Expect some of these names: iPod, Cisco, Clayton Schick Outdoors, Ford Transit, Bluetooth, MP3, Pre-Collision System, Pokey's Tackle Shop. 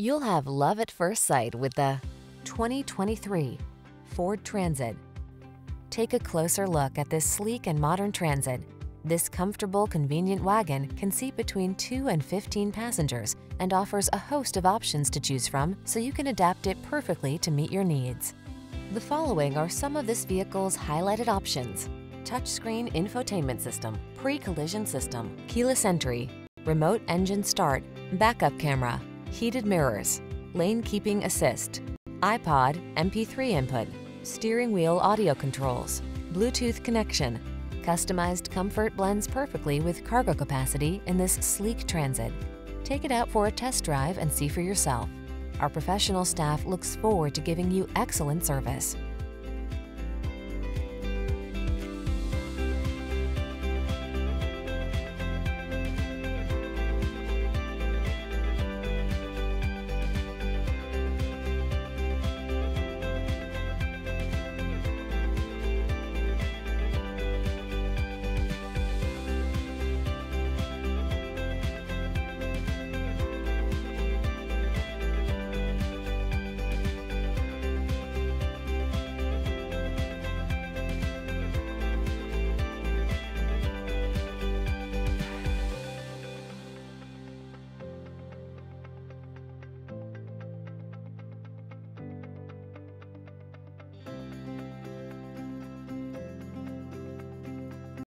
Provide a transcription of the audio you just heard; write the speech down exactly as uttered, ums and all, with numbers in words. You'll have love at first sight with the twenty twenty-three Ford Transit. Take a closer look at this sleek and modern Transit. This comfortable, convenient wagon can seat between two and fifteen passengers and offers a host of options to choose from, so you can adapt it perfectly to meet your needs. The following are some of this vehicle's highlighted options: touchscreen infotainment system, pre-collision system, keyless entry, remote engine start, backup camera, heated mirrors, lane keeping assist, iPod, M P three input, steering wheel audio controls, Bluetooth connection. Customized comfort blends perfectly with cargo capacity in this sleek Transit. Take it out for a test drive and see for yourself. Our professional staff looks forward to giving you excellent service.